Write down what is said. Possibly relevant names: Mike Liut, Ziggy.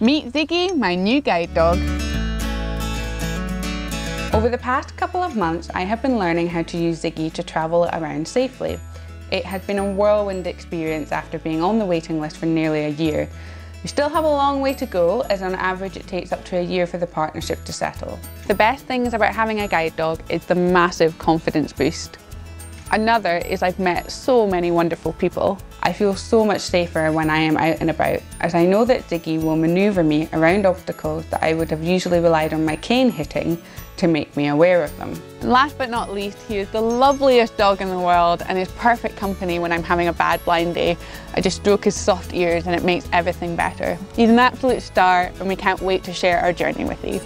Meet Ziggy, my new guide dog. Over the past couple of months, I have been learning how to use Ziggy to travel around safely. It has been a whirlwind experience after being on the waiting list for nearly a year. We still have a long way to go, as on average it takes up to a year for the partnership to settle. The best things about having a guide dog is the massive confidence boost. Another is I've met so many wonderful people. I feel so much safer when I am out and about, as I know that Ziggy will manoeuvre me around obstacles that I would have usually relied on my cane hitting to make me aware of them. And last but not least, he is the loveliest dog in the world and is perfect company when I'm having a bad blind day. I just stroke his soft ears and it makes everything better. He's an absolute star and we can't wait to share our journey with you.